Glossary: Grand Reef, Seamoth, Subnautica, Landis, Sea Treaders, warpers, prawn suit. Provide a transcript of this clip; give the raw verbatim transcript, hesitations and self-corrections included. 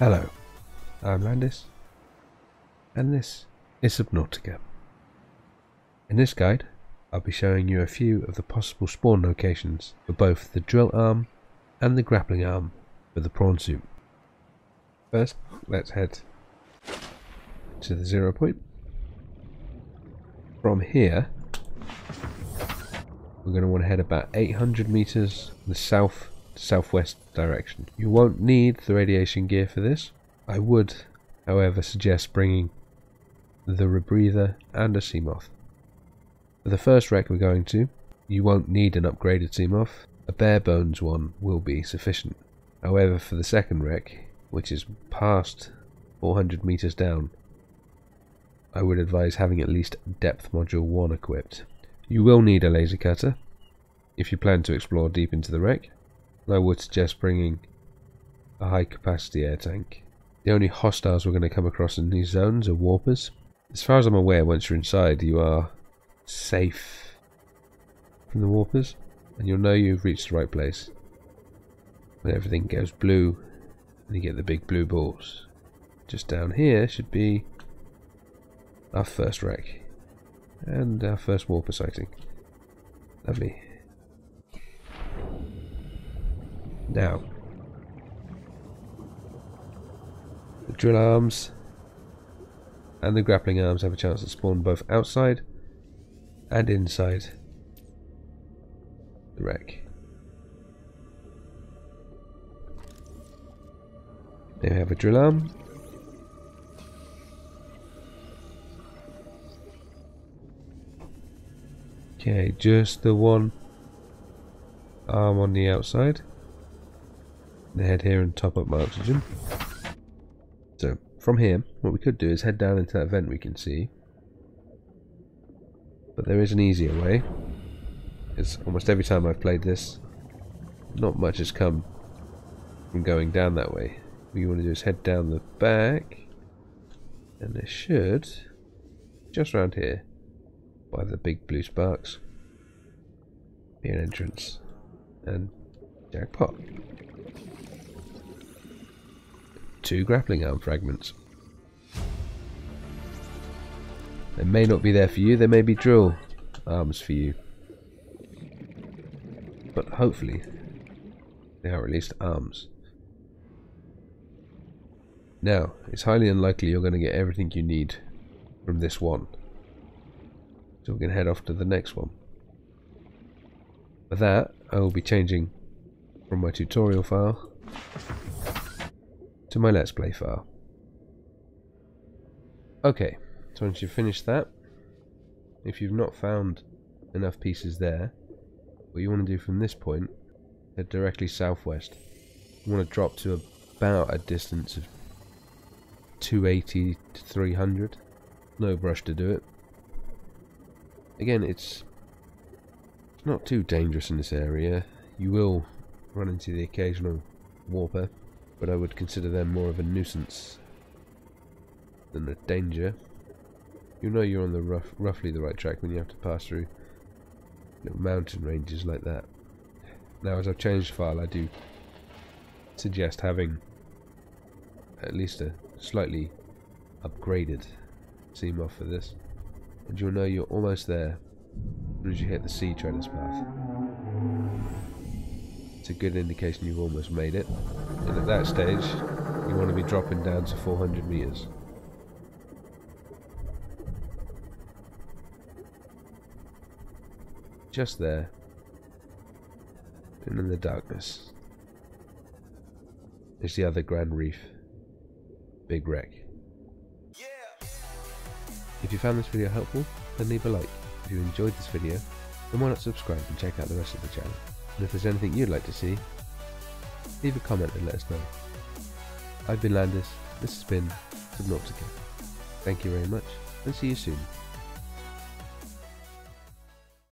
Hello, I'm Landis, and this is Subnautica. In this guide, I'll be showing you a few of the possible spawn locations for both the drill arm and the grappling arm for the prawn suit. First, let's head to the zero point. From here, we're going to want to head about eight hundred meters in the south southwest direction. You won't need the radiation gear for this. I would, however, suggest bringing the rebreather and a Seamoth. For the first wreck we're going to, you won't need an upgraded Seamoth. A bare bones one will be sufficient. However, for the second wreck, which is past four hundred meters down, I would advise having at least depth module one equipped. You will need a laser cutter if you plan to explore deep into the wreck. I would suggest bringing a high capacity air tank. The only hostiles we're going to come across in these zones are warpers. As far as I'm aware, once you're inside you are safe from the warpers, and you'll know you've reached the right place when everything goes blue and you get the big blue balls. Just down here should be our first wreck and our first warper sighting. Lovely. Now, the drill arms and the grappling arms have a chance to spawn both outside and inside the wreck. There we have a drill arm. Okay, just the one arm on the outside. Head here and top up my oxygen. So from here, what we could do is head down into that vent we can see, but there is an easier way. It's almost every time I've played this, not much has come from going down that way. What you want to do is head down the back, and there should, just around here by the big blue sparks, be an entrance, and jackpot. Two grappling arm fragments. They may not be there for you, they may be drill arms for you, but hopefully they are at least arms. Now, it's highly unlikely you're going to get everything you need from this one, so we can head off to the next one. For that, I will be changing from my tutorial file to my let's play file. Okay, so once you've finished that, if you've not found enough pieces there, what you want to do from this point, head directly southwest. You want to drop to about a distance of two eighty to three hundred. No brush to do it. Again, it's not too dangerous in this area. You will run into the occasional warper, but I would consider them more of a nuisance than a danger. You know you're on the rough, roughly the right track when you have to pass through little mountain ranges like that. Now, as I've changed the file, I do suggest having at least a slightly upgraded Seamoth for this, and you'll know you're almost there as you hit the Sea Treaders path. It's a good indication you've almost made it. And at that stage, you want to be dropping down to four hundred meters. Just there, and in the darkness, is the other Grand Reef. Big wreck. Yeah. If you found this video helpful, then leave a like. If you enjoyed this video, then why not subscribe and check out the rest of the channel. And if there's anything you'd like to see, leave a comment and let us know. I've been Landis, this has been Subnautica. Thank you very much, and see you soon.